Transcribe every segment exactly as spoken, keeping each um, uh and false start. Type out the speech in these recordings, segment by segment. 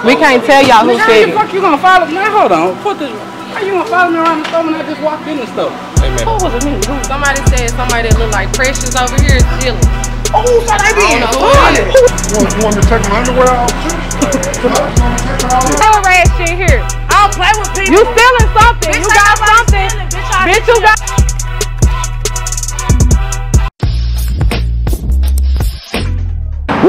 We can't tell y'all who said it. How the fuck you gonna follow me? Now hold on. Put this. How you gonna follow me around the store when I just walked in the store? Amen. What was it mean? Somebody said somebody that looked like Precious over here is jealous. Oh, so they being funny. You want me to take my underwear off too? No rat shit here. I don't play with people. You feeling something? Bitch, you got something? Feeling, bitch, bitch, you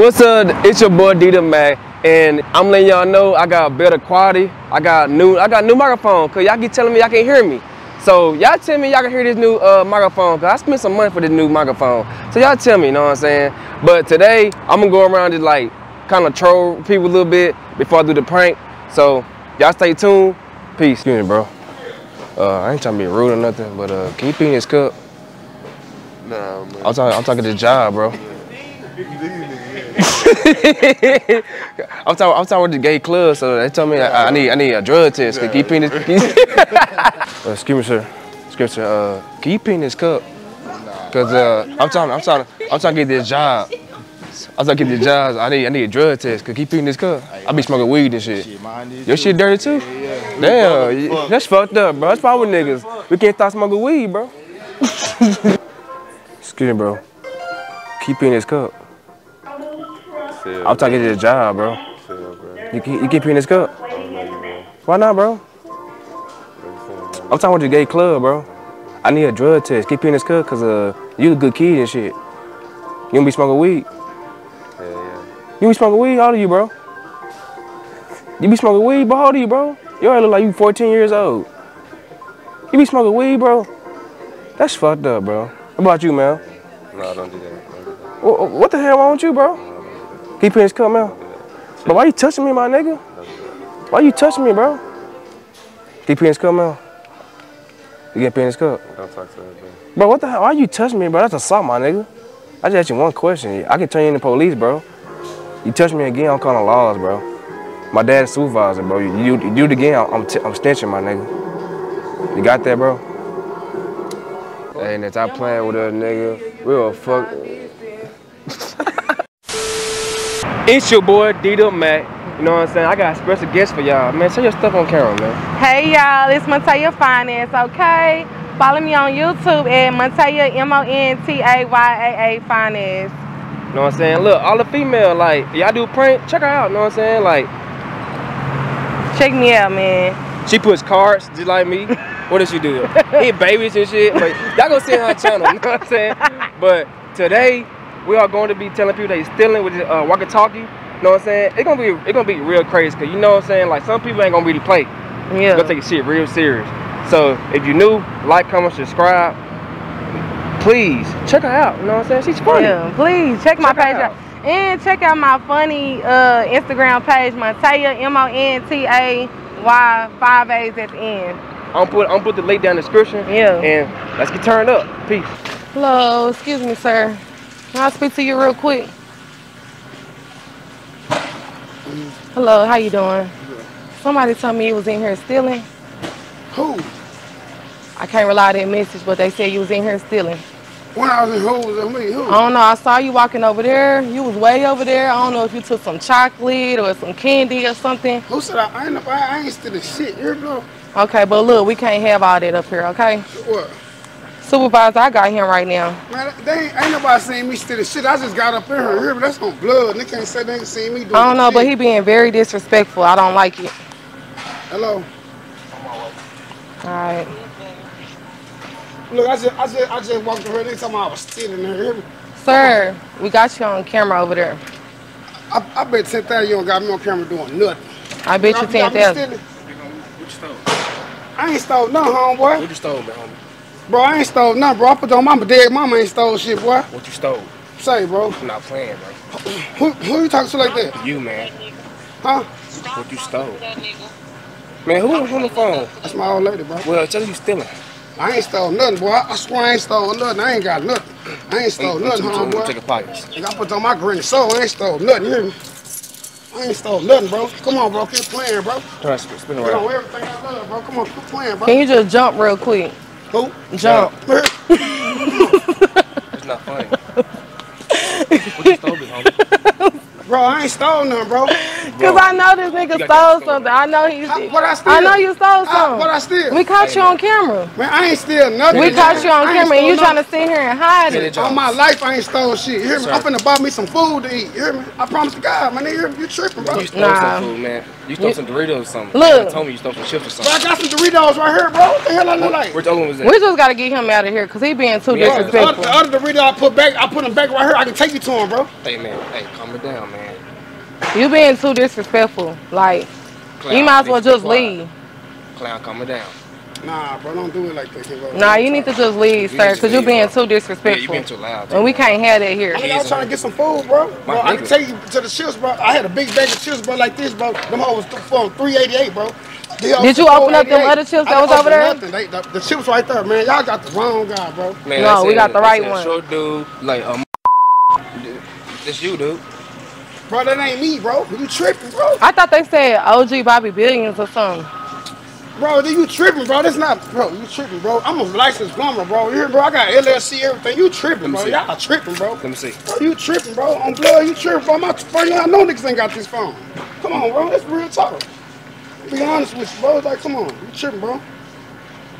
got. What's up? It's your boy Deda Mac, and I'm letting y'all know I got better quality. I got new. I got new microphone, cause y'all keep telling me y'all can't hear me. So y'all tell me y'all can hear this new uh, microphone, cause I spent some money for this new microphone. So y'all tell me, you know what I'm saying? But today I'm gonna go around and like kind of troll people a little bit before I do the prank. So y'all stay tuned. Peace. Excuse me, bro. Uh, I ain't trying to be rude or nothing, but uh, can you pee in this cup? Nah, man. I'm talking. I'm talking to job, bro. I'm talking. I'm talking with the gay club, so they told me I, I need. I need a drug test. Can you pee in this? uh, excuse me, sir. Excuse me, sir. Uh, can you pee in this cup? Cause uh, I'm trying. I'm trying. I'm trying to get this job. I was like, get the jobs. I need, I need a drug test. Cause keep peeing this cup. I be smoking weed and shit. Your shit dirty too? Yeah, yeah. Damn, fuck. That's fucked up, bro. That's probably niggas. We can't stop smoking weed, bro. Excuse me, bro. Keep peeing this cup. I'm trying to get this job, bro. You keep, you keep peeing this cup? Why not, bro? I'm talking with the gay club, bro. I need a drug test. Keep peeing this cup, cause uh, you a good kid and shit. You don't be smoking weed. You be smoking weed? How old are you, bro? You be smoking weed? But how old are you, bro? You already look like you fourteen years old. You be smoking weed, bro? That's fucked up, bro. What about you, man? No, I don't do that. What, what the hell wrong with you, bro? Keep in his cup, man. But why you touching me, my nigga? Why you touching me, bro? Keep in his cup, man. You get pee in his cup? Don't talk to that, bro. Bro, what the hell? Why you touching me, bro? That's assault, my nigga. I just asked you one question. I can turn you into police, bro. You touch me again, I'm calling laws, bro. My dad's a supervisor, bro. You, you, you do it again, I'm, t I'm stenching, my nigga. You got that, bro? Hey, and if I playing with a nigga, we will fuck. It's your boy, Deda Mac. You know what I'm saying? I got a special guest for y'all. Man, say your stuff on camera, man. Hey, y'all. It's Montaya Finance, okay? Follow me on YouTube at Montaya, M O N T A Y A A Finance. You know what I'm saying? Look, all the female, like, y'all do prank, check her out, you know what I'm saying? Like, check me out, man. She puts cards just like me. What does she do? Hit babies and shit. But y'all gonna see her channel, you know what I'm saying? But today, we are going to be telling people they stealing with this uh, walkie-talkie. You know what I'm saying? It's gonna be it's gonna be real crazy, cause you know what I'm saying? Like, some people ain't gonna really play. Yeah. They're gonna take shit real serious. So if you new, like, comment, subscribe. Please, check her out, you know what I'm saying? She's funny. Yeah, please, check my page out. And check out my funny uh, Instagram page, Montaya, M O N T A Y, five A's at the end. I'm put, I'm put the link down in the description. Yeah. And let's get turned up. Peace. Hello, excuse me, sir. Can I speak to you real quick? Hello, how you doing? Somebody told me you was in here stealing. Who? I can't rely to that message, but they said you was in here stealing. When I was in who was that me? Who? I don't know. I saw you walking over there. You was way over there. I don't know if you took some chocolate or some candy or something. Who said I, I ain't, I ain't stealing shit here, bro? Okay, but look, we can't have all that up here, okay? What? Supervisor, I got him right now. Man, they ain't, ain't nobody seen me stealing shit. I just got up in her here, but that's on blood. They can't say they ain't seen me doing I don't know, shit. But he being very disrespectful. I don't like it. Hello. All right. Look, I just, I just, I just walked over there. Time I was stealing her. Sir, we got you on camera over there. I, I bet ten thousand you don't got me on camera doing nothing. I bet you, you ten thousand. What you stole? I ain't stole nothing, homeboy. What you stole, man, homie? Bro, I ain't stole nothing, bro. I put on mama dead. Mama ain't stole shit, boy. What you stole? Say, bro. I'm not playing, bro. Who, who you talking to like that? You, man. Huh? What you stole? Man, who was on the phone? That's my old lady, bro. Well, tell her you stealing. I ain't stole nothing, boy. I swear I ain't stole nothing. I ain't got nothing. I ain't stole hey, nothing, homeboy. I'm gonna take a pie. I put on my granny soul. I ain't stole nothing, hear me? I ain't stole nothing, bro. Come on, bro. Keep playing, bro. Try to spin around. Come on, everything I love, bro. Come on, keep playing, bro. Can you just jump real quick? Who? Jump. It's not funny. What you stole, homie? Bro, I ain't stole nothing, bro. Bro Because I know this nigga stole something. I know he. What I steal? I know you stole something. What I steal? We caught you on camera. Man, I ain't steal nothing. We caught you on camera and you trying to sit here and hide it. All my life I ain't stole shit. You hear me? I'm finna buy me some food to eat. You hear me? I promise to God, my nigga, you tripping, bro. You stole some food, man. You stole some Doritos or something. Look. You told me you stole some chips or something. I got some Doritos right here, bro. What the hell I look like? Which other one was that? We just gotta get him out of here because he being too disrespectful. The other Doritos I put back, I put them back right here. I can take you to him, bro. Hey, man. Hey, calm it down, man. You being too disrespectful. Like, Clown, you might as well just leave. Clown, calm it down. Nah, bro, don't do it like that. Bro. Nah, you need to just leave, you sir, because you're being bro. too disrespectful. Yeah, you being too loud. Too, and we can't have that here. I mean, I was trying to get some food, bro. bro I can take you to the chips, bro. I had a big bag of chips, bro, like this, bro. Them hoes for three eighty-eight, bro. Did you open up them other chips that was over there? Nothing. They, the, the chips right there, man. Y'all got the wrong guy, bro. Man, no, we got the right one. Sure, dude. Like, um, it's you, dude. Bro, that ain't me, bro. You tripping, bro. I thought they said O G Bobby Billions or something. Bro, you tripping, bro. That's not, bro, you tripping, bro. I'm a licensed plumber, bro. You hear, bro? I got L L C, everything. You tripping, bro. Y'all tripping, bro. Let me see. Bro, you tripping, bro. On blood, you tripping, bro. My friend, I know niggas ain't got this phone. Come on, bro. That's real talk. Be honest with you, bro. Like, come on. You tripping, bro.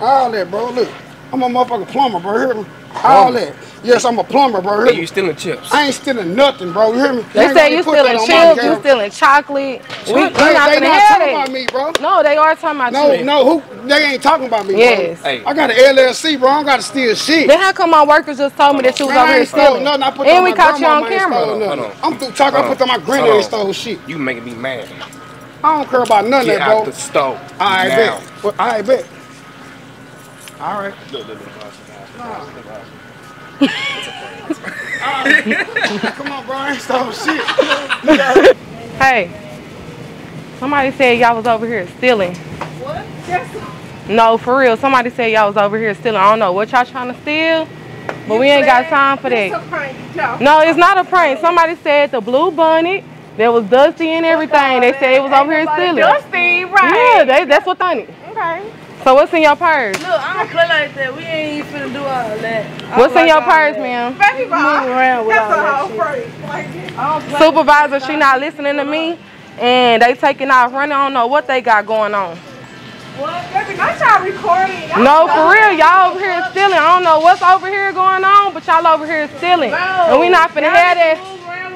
All that, bro. Look. I'm a motherfucking plumber, bro. You hear me? All that. Yes, I'm a plumber, bro. You stealing chips? I ain't stealing nothing, bro. You hear me? They said you stealing chips, you stealing chocolate. We, we, we they not, they not talking about me, bro. No, they are talking about you. No, no, who? They ain't talking about me, yes. bro. Hey. I got an L L C, bro. I don't got to steal shit. Then how come my workers just told me that you was over here stealing? No, no, I put and we caught you on camera. I'm through talking. I put on my granddaddy and stole shit. You making me mad. I don't care about none of that, bro. Get out the store. I bet. I bet. All right. Look, look, look. Nah. Come on, Brian. Stop shit. Hey, somebody said y'all was over here stealing. What? Yes. No, for real. Somebody said y'all was over here stealing. I don't know what y'all trying to steal, but you we ain't got time for that. It's a prank, y'all. No, it's not a prank. Somebody said the blue bunny that was dusty and everything. Oh, they said it was over here stealing. Dusty, right? Yeah, they, that's what they need. Okay. So what's in your purse? Look, I don't play like that. We ain't even finna do all that. I what's in like your purse, ma'am? Baby, move around with that's all a that shit. Like, I don't play Supervisor, she not listening to me, and they taking off running. I don't know what they got going on. What? Baby, not y'all recording. No, for real, y'all over here stealing. I don't know what's over here going on, but y'all over here stealing, and we not finna have that.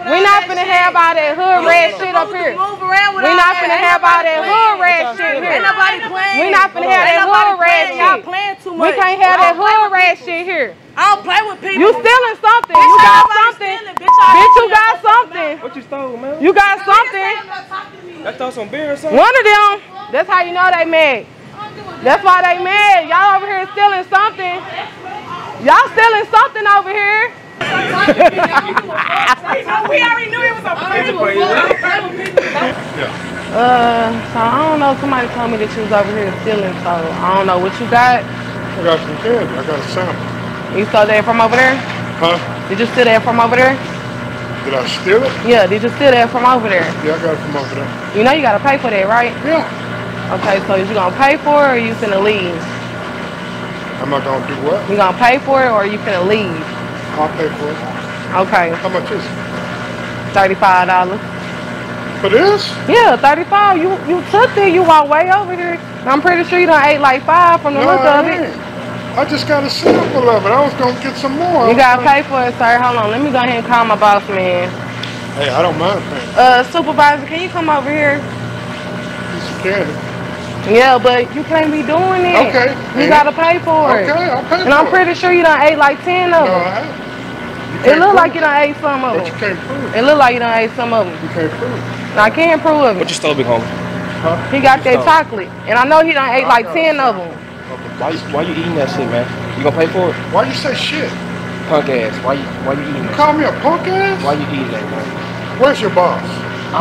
We not finna have all that hood rat shit up here. We not finna have all that hood rat shit here. Ain't nobody playing. We not finna have that hood rat shit. Y'all playing too much. We can't have that hood rat shit here. I don't play with people. You stealing something. You got something. Bitch, you got something. What you stole, man? You got something. I stole some beer or something. One of them. That's how you know they mad. That's why they mad. Y'all over here stealing something. Y'all stealing something over here. We already knew it was a prank. Uh, so I don't know. Somebody told me that you was over here stealing, so I don't know what you got. I got some candy. I got a sample. You stole that from over there? Huh? Did you steal that from over there? Did I steal it? Yeah. Did you steal that from over there? Yeah, I got it from over there. You know you gotta pay for that, right? Yeah. Okay, so is you gonna pay for it or are you finna leave? Am I gonna do what? You gonna pay for it or are you finna leave? I'll pay for it. Okay. How much is it? Thirty-five dollars. For this? Yeah, thirty-five. You you took it. You walked way over here. I'm pretty sure you done ate like five from the no, look I of ain't. it. I just got a sample of it. I was gonna get some more. You gotta pay for it, sir. Hold on. Let me go ahead and call my boss man. Hey, I don't mind paying. Uh, supervisor, can you come over here? Yes, you can. Yeah, but you can't be doing it. Okay. You gotta pay for it. Okay, I'll pay for it. And I'm pretty sure you done ate like ten of them. No, I haven't. It looked like you done ate some of them. But you can't prove it. It looked like you done ate some of them. You can't prove it. I can't prove it. What you stole, big homie? Huh? He got that chocolate. And I know he done ate like ten of them. Why, why you eating that shit, man? You gonna pay for it? Why you say shit? Punk ass. Why you, why you eating that? You call me a punk ass? Why you eating that, man? Where's your boss?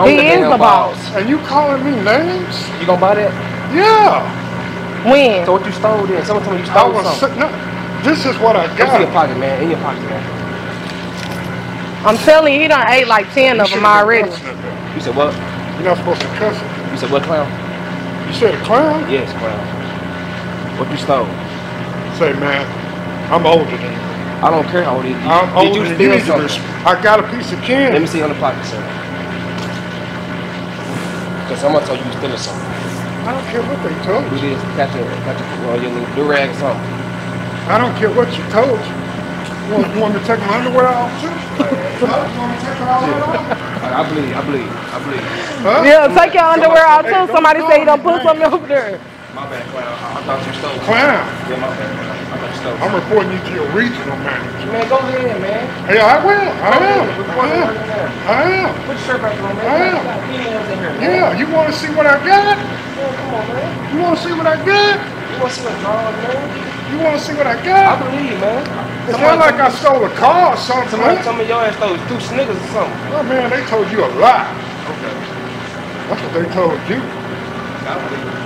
He is the boss. And you calling me names? You gonna buy that? Yeah. When? So what you stole then? Someone told me you stole something. No, this is what I got. In your pocket, man. In your pocket, man. I'm telling you, he done ate like ten of them already. You said what? You're not supposed to cuss it. You said what, clown? You said a clown? Yes, clown. What you stole? Say, man, I'm older than you. I don't care how old you are. I'm older than you. I got a piece of candy. Let me see on the pocket, sir. Because someone told you you stealing something. I don't care what they told you. You just got your, got your, uh, your little durag or something. I don't care what you told you. You want, you want me to take my underwear off too? You want me to take my underwear off? I believe, I believe, I believe. Huh? Yeah, take your underwear off too. Somebody say you don't put something over there. My bad, Clown. I thought you stole. Clown? Yeah, my bad. I thought you stole. I'm reporting you to your regional manager. Man, go ahead, man. Hey, I will. I will. I will. I will. Put your shirt back on, man. I am. Yeah, you want to see what I got? Yeah, come on, man. You want to see what I got? You want to see what I got, man? You want to see what I got? I believe, man. It's not like I stole a car or something. Some of your ass stole two Snickers or something. Oh, man, they told you a lie. Okay. That's what they told you. I believe it.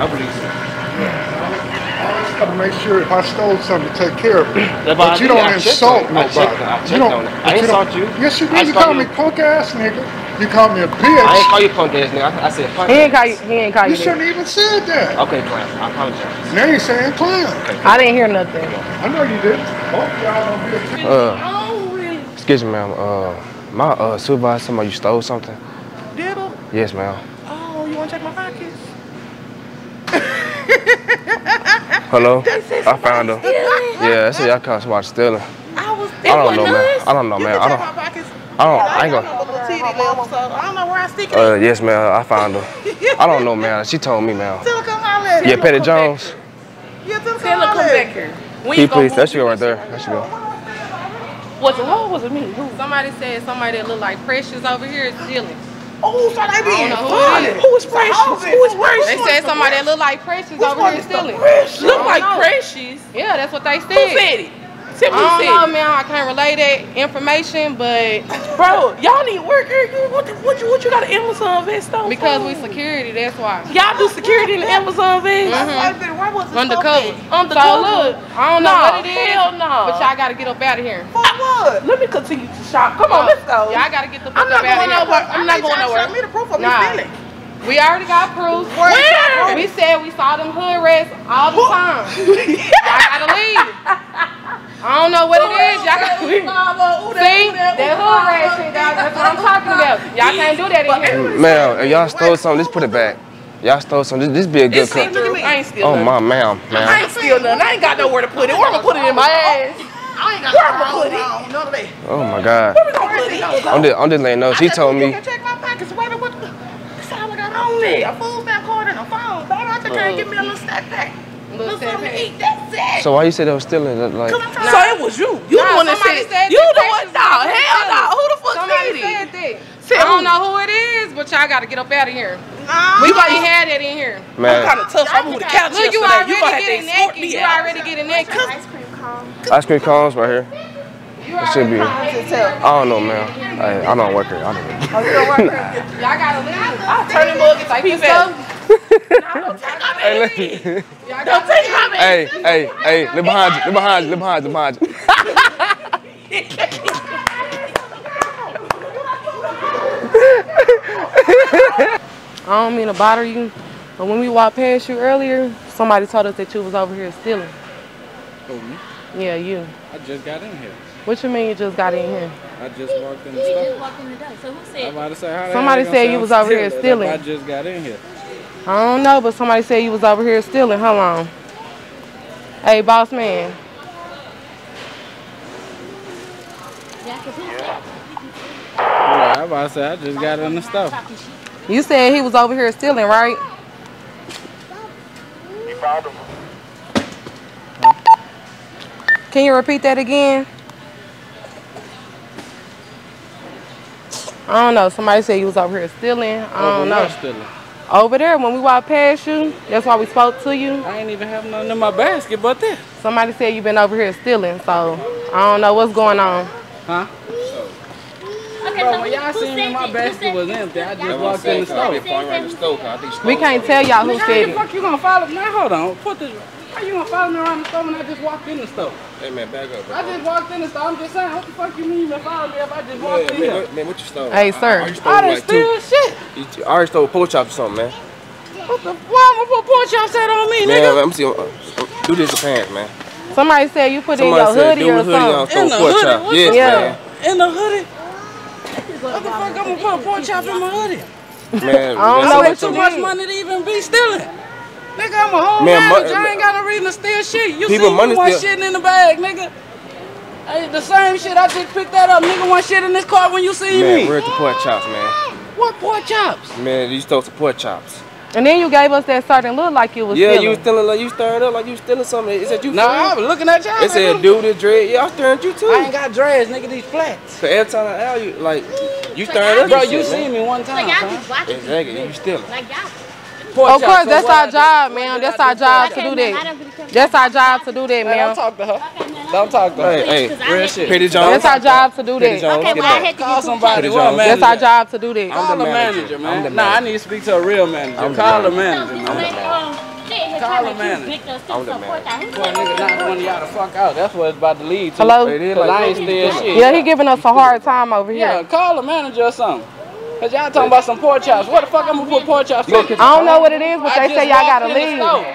I believe so. Yeah. I always got to make sure if I stole something to take care of it. But, but you don't I insult nobody. I checked, I checked you don't, on it. I insult you. you. Yes, you did. You called me punk ass nigga. You called me a bitch. I ain't call you punk ass nigga. I, I said punk. He ain't call you. He ain't call you. You shouldn't even said that. Okay, Clown. I apologize. Now you're saying Clown. Okay, I didn't hear nothing. I know you did. Both y'all don't be a bitch. Uh, excuse me, ma'am. Uh, my uh, supervisor, somebody you stole something. Did I? Yes, ma'am. Oh, you want to check my pockets? Hello? I found her. Yeah, I said y'all caught somebody stealing. I was stealing. I don't know, man. I don't know, man. I don't. I don't. I ain't gonna. I don't know where I stick it. Uh, yes, ma'am. I found her. I don't know, man. She told me, ma'am. Tell her come holler. Yeah, Petty Jones. Yeah, tell her come back here. P, please. That should go right there. That should go. Was it who? Was it me? Who? Somebody said somebody that looked like Precious over here is stealing. Oh, so they being funny. Who is Precious? Who is Precious? They said somebody that look like Precious over here stealing. Look like Precious? Yeah, that's what they said. Who said it? Tell me who said it. I don't know, man. I can't relay that information, but bro, y'all need work, Eric. What, what you what you got an Amazon vest on? Because we security, that's why. Y'all do security in the Amazon vest? Mm-hmm. Why was it undercover? Undercover. So look, I don't know what it is. Hell no. But y'all gotta get up out of here. For what? Let me continue to shop. Come on, let's go. Y'all gotta get the fuck up out of here. I'm not going nowhere. I'm not going nowhere. Show me the proof of me stealing. We already got proof. Where? We said we saw them hood rats all the time. Y'all gotta leave. I don't know what it is. Y'all gotta leave. See? That hood rat shit, dog. That's what I'm talking about. Y'all can't do that in here. Ma'am, if y'all stole something, let's put it back. Y'all stole something. This, this be a good cut. I ain't steal nothing. Oh, my ma'am. I ain't steal nothing. I ain't got nowhere to put it. Or I'm gonna put it in my ass. I ain't got Where I'm gonna put it? None of that. Oh, my God. Where we gonna put it? I'm just, I'm just letting know. She told me. Check my pockets. Wait a minute. A fool's not caught in a phone. Don't out your turn and give me a little snack pack. Little something to eat. That's it. So why you said they was stealing it? Like, so it was you. You the one that said. You the one. No, hell no. Who the fuck said it? I don't know who it is, but y'all got to get up out of here. We already had that in here. Man, I'm kind of tough. I'm on the couch yesterday. You already getting naked. You already getting naked. Ice cream cones. Ice cream cones right here. It should be. I don't know, man. I, I don't work here. I don't know. Oh, you don't work here? Y'all gotta leave. I'll turn the mug and take this up. Don't take my man. Don't take my man. Hey, hey, hey. Look behind you. Look behind you. Look behind you. Look behind you. I don't mean to bother you, but when we walked past you earlier, somebody told us that you was over here stealing. Mm-hmm. Yeah, you. I just got in here. What you mean you just got in here? I just walked in the store. You just walked in the door. So who said? I'm about to say, how somebody said you was over here stealing. I just got in here. I don't know, but somebody said you was over here stealing. How long? Hey, boss man. Yeah, I'm about to say, I just got in the store. You said he was over here stealing, right? You found him. Can you repeat that again? I don't know. Somebody said you was over here stealing. I don't know. Stealing. Over there, when we walked past you, that's why we spoke to you. I ain't even have nothing in my basket but that. Somebody said you been over here stealing, so I don't know what's going on. Huh? Okay, bro, so when y'all seen me, my basket was empty. I just walked in the store. We can't tell y'all who said it. How the fuck you gonna follow me? Now, hold on. Put this... How you gonna follow me around the store when I just walked in the store? Hey man, back up. Bro. I just walked in the store. I'm just saying, what the fuck you mean you follow me if I just walked yeah, in? Man, what, man, what you stole? Hey I, sir, I, I, stole I didn't like steal two. shit. You, I already stole pork chops or something, man. What the fuck? Why put pork chops that on me, man, nigga? Man, I'm seeing. Uh, do this in pants, man. Somebody said you put Somebody in your said, hoodie or something. In the hoodie? What yes, yeah. man. In the hoodie? What the fuck? I'm gonna put pork chops in my hoodie. Man, I don't know what too much money to even be stealing. Nigga, I'm a home manager. I ain't got no reason to steal shit. You see me want shit in the bag, nigga. Hey, the same shit, I just picked that up. Nigga want shit in this car when you see man, me. Man, we're at the pork chops, man. What pork chops? Man, you stole some pork chops. And then you gave us that certain look like you was yeah, stealing. Yeah, you was stealing, like you stirred up like you stealing something. It said you. Nah, I was looking at y'all. It said, dude, this dread. Yeah, I stirred you too. I ain't got dreads, nigga, these flats. So every time I ask you, like, you like stirred up. Bro, you seen me one time. Like, y'all just watching. Exactly, you stealing. Like, y'all. Of course, that's our job, ma'am. That's our job to do that. That's our job to do that, ma'am. Don't talk to her. Don't talk to her. Hey, real shit. Petty Jones. That's our job to do that. Okay, well, I had to call somebody. That's our job to do that. I'm the manager, man. Nah, I need to speak to a real manager. Call the manager. Call the manager. I'm the manager. Boy, nigga, not one of y'all to fuck out. That's what it's about to lead to. Hello? Yeah, he giving us a hard time over here. Yeah, call the manager or something. Cause y'all talking about some pork chops. What the fuck I'm gonna put pork chops in? I don't know what it is, but they say y'all gotta leave.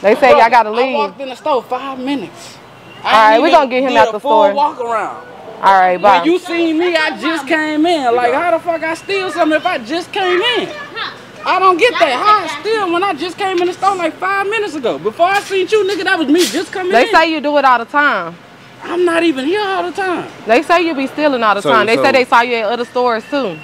They say y'all gotta leave. I walked in the store five minutes. All right, we're gonna get him out the store. Walk around. All right, bye. When you see me, I just came in. Like, how the fuck I steal something if I just came in? I don't get that. How I steal when I just came in the store like five minutes ago? Before I seen you, nigga, that was me just coming in. They say you do it all the time. I'm not even here all the time. They say you be stealing all the so, time. They so. say they saw you at other stores too.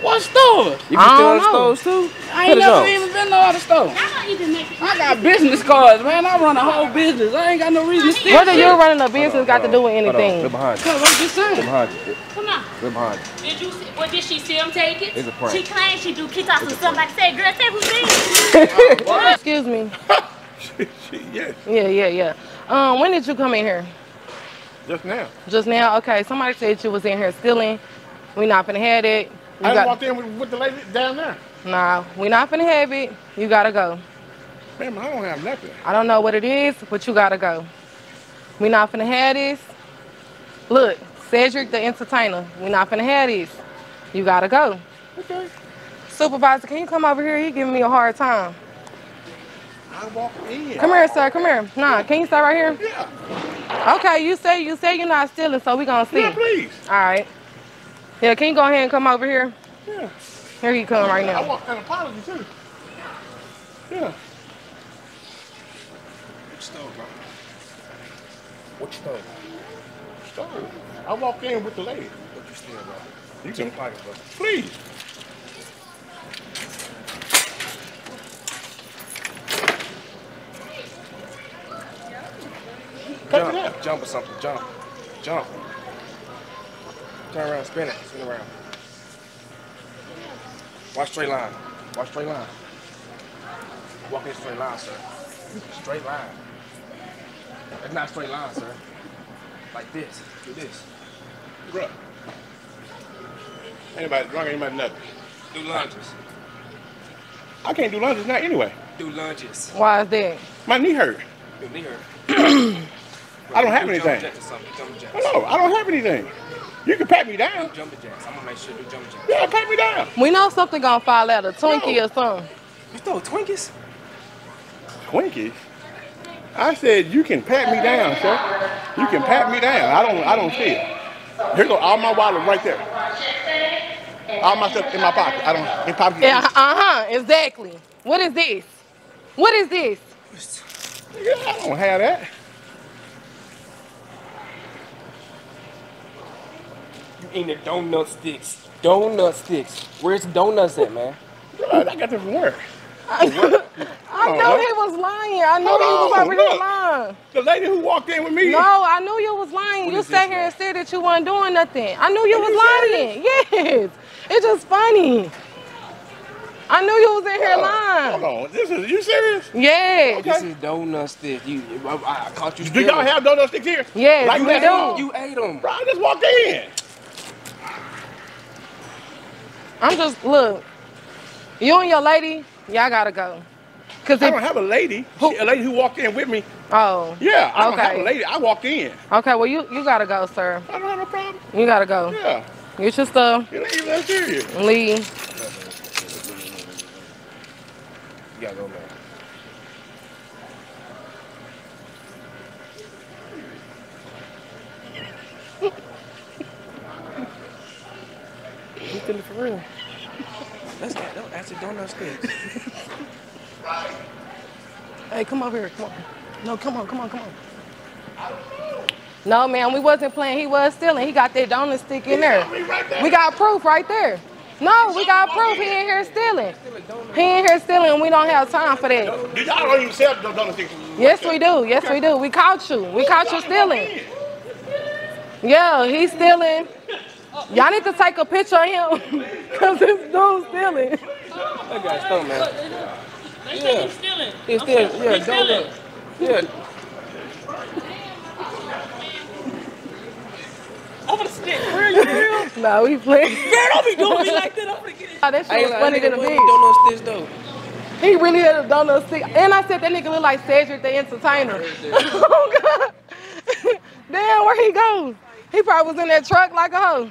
What stores? You be stealing stores too? I ain't never even been to other stores. I got business cards, man. I run a whole business. I ain't got no reason to steal. Whether shit. you're running a business hold got on, to do with anything. They're behind you. What you saying? They're behind you. Come on. They're behind you. Did you see, well, did she see him take it? It's a prank. She claimed she do kick off some stuff. Like I said, girl, say who's me. Oh, excuse me. Yes. Yeah, yeah, yeah. Um, when did you come in here? Just now. Just now? Okay. Somebody said you was in here stealing. We not finna have it. You I got... walked in with, with the lady down there. Nah, we not finna have it. You gotta go. Ma'am, I don't have nothing. I don't know what it is, but you gotta go. We not finna have this. Look, Cedric the Entertainer. We not finna have this. You gotta go. Okay. Supervisor, can you come over here? He giving me a hard time. I walked in. Come here, sir. Come here. Nah, can you stay right here? Yeah. Okay, you say you say you're not stealing, so we gonna see. Yeah, please. All right. Yeah, can you go ahead and come over here? Yeah. Here he come right now. I want an apology too. Yeah. What stole, bro? What stole? Stole. I walked in with the lady. What you steal, bro? You can apply it, bro. Please. Jump, jump or something, jump, jump. Turn around, spin it, spin around. Watch straight line, watch straight line. Walk in straight line, sir. Straight line. It's not straight line, sir. Like this, do this. Bruh. Anybody drunk, anybody nothing. Do lunges. I can't do lunges now anyway. Do lunges. Why is that? My knee hurt. Your knee hurt. I don't have anything. No, I don't have anything. You can pat me down. Jumping jacks. I'm gonna make sure you jumping jacks. Yeah, pat me down. We know something gonna fall out, a Twinkie or something. You throw Twinkies? Twinkies? I said you can pat me down, sir. You can pat me down. I don't. I don't see it. Here go all my wallet right there. All my stuff in my pocket. I don't. In pocket. Yeah. Uh huh. Exactly. What is this? What is this? I don't have that. In the donut sticks. Donut sticks. Where's donuts at, man? God, I got them from work. I know, I know he was lying. I know he was already lying. The lady who walked in with me. No, I knew you was lying. What you sat here and said that you weren't doing nothing. I knew you was lying. Yes. It's just funny. I knew you was in here lying. Hold on, this is you serious? Yeah. Okay. This is donut sticks. You, I, I caught you. Do y'all have donut sticks here? Yes, like we do. Them? You ate them, bro. I just walked in. I'm just look. You and your lady, y'all gotta go. Cause I don't have a lady. Who, she, a lady who walked in with me. Oh. Yeah, I okay. don't have a lady. I walked in. Okay, well you you gotta go, sir. I don't have no problem. You gotta go. Yeah. Get your stuff. You ain't even that serious. Leave. You gotta go, man. You did it for real. That's a donut sticks. Hey, come over here. Come on. No, come on, come on, come on. I don't know. No, man, we wasn't playing. He was stealing. He got that donut stick in there. Right there. We got proof right there. No, we got proof. He in here stealing. He in here stealing, and we don't have time for that. Y'all don't even sell donut sticks. Yes, we do. Yes, we do. We caught you. We caught you stealing. Yeah, he's stealing. Y'all need to take a picture of him because this dude's stealing. That guy's stole, man. They think he's stealing. He's stealing. Yeah, donut. Yeah. I'm gonna stick. Where are you, girl? Nah, we playing. Girl, don't be doing me like that. I'm gonna get it. Oh, that shit was funny to me. Donut sticks though. He really had a donut stick. And I said that nigga look like Cedric the Entertainer. Oh God. Damn, where he goes? He probably was in that truck like a hoe.